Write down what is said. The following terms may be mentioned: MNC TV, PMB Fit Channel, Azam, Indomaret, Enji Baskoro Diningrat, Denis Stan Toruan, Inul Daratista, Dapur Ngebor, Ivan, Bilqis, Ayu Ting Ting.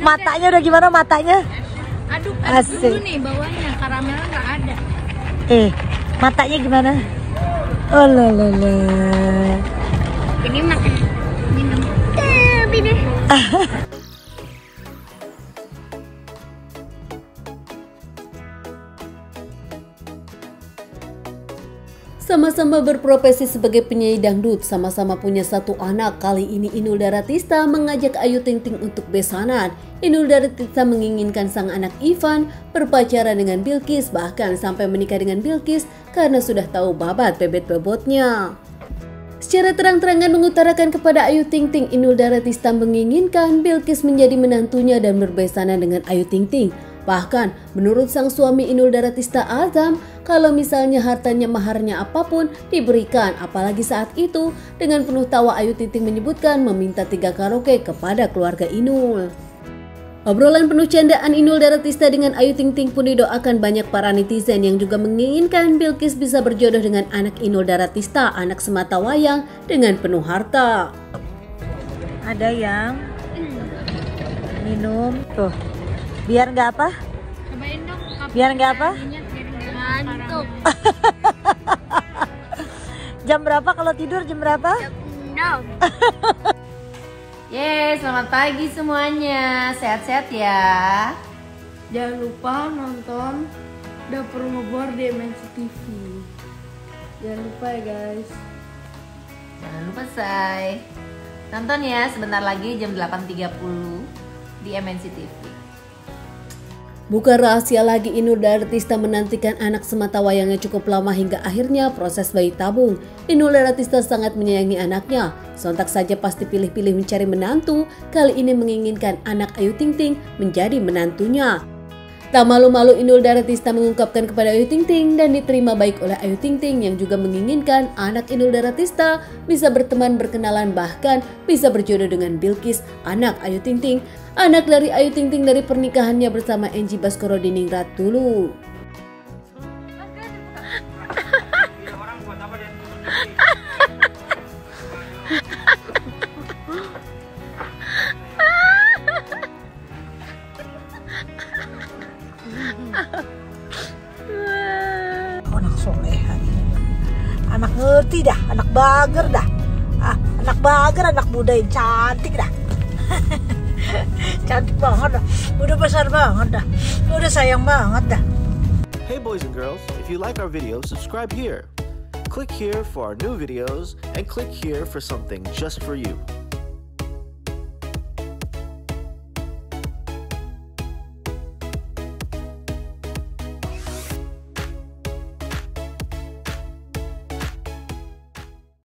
Matanya udah gimana matanya? Aduh, aduh nih bawahnya karamelnya nggak ada. Matanya gimana? Oh lala. Ini makan minum. Bini. Sama-sama berprofesi sebagai penyanyi dangdut, sama-sama punya satu anak. Kali ini Inul Daratista mengajak Ayu Ting Ting untuk besanan. Inul Daratista menginginkan sang anak Ivan berpacaran dengan Bilqis, bahkan sampai menikah dengan Bilqis karena sudah tahu babat bebot-bebotnya. Secara terang-terangan mengutarakan kepada Ayu Ting Ting, Inul Daratista menginginkan Bilqis menjadi menantunya dan berbesanan dengan Ayu Ting Ting. Bahkan menurut sang suami Inul Daratista Azam, kalau misalnya hartanya maharnya apapun diberikan, apalagi saat itu. Dengan penuh tawa Ayu Ting Ting menyebutkan meminta 3 karaoke kepada keluarga Inul. Obrolan penuh candaan Inul Daratista dengan Ayu Ting Ting pun didoakan banyak para netizen yang juga menginginkan Bilqis bisa berjodoh dengan anak Inul Daratista, anak semata wayang dengan penuh harta. Ada yang minum tuh. Biar nggak apa? Cobain dong. Biar nggak apa? Ngantuk. Jam berapa kalau tidur? Jam berapa? Jam 6. Yeay, selamat pagi semuanya. Sehat-sehat ya. Jangan lupa nonton Dapur Ngebor di MNC TV. Jangan lupa ya guys. Jangan lupa say. Nonton ya sebentar lagi jam 8.30 di MNC TV. Bukan rahasia lagi Inul Daratista menantikan anak semata wayangnya cukup lama hingga akhirnya proses bayi tabung. Inul Daratista sangat menyayangi anaknya. Sontak saja pasti pilih-pilih mencari menantu. Kali ini menginginkan anak Ayu Ting Ting menjadi menantunya. Tak malu-malu Inul Daratista mengungkapkan kepada Ayu Ting Ting dan diterima baik oleh Ayu Ting Ting yang juga menginginkan anak Inul Daratista bisa berteman, berkenalan, bahkan bisa berjodoh dengan Bilqis, anak Ayu Ting Ting. Anak dari Ayu Ting Ting dari pernikahannya bersama Enji Baskoro Diningrat dulu. Anak soleha, anak ngerti dah, anak bager dah, anak bager, anak muda yang cantik dah, cantik banget dah, udah besar banget dah, udah sayang banget dah. Hey boys and girls, if you like our video, subscribe here. Click here for our new videos and click here for something just for you.